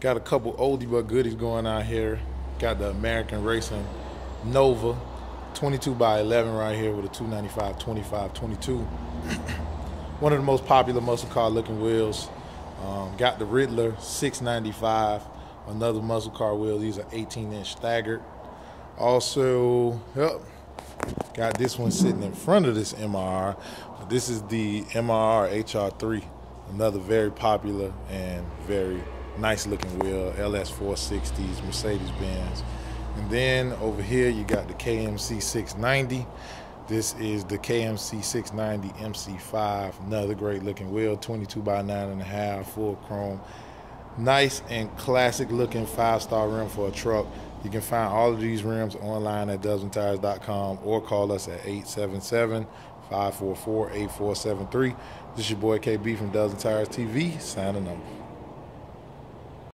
Got a couple oldie but goodies going on here. Got the American Racing Nova 22x11 right here with a 295 25 22. One of the most popular muscle car looking wheels. Got the Riddler 695, another muscle car wheel. These are 18-inch staggered. Also, got this one sitting in front of this MRR. This is the MRR HR3, another very popular and very nice looking wheel, LS460s, Mercedes-Benz. And then over here you got the KMC 690. This is the KMC 690 MC5, another great looking wheel, 22x9.5, full chrome. Nice and classic looking 5-star rim for a truck. You can find all of these rims online at DozenTires.com or call us at 877-544-8473. This is your boy KB from Dozen Tires TV, signing off.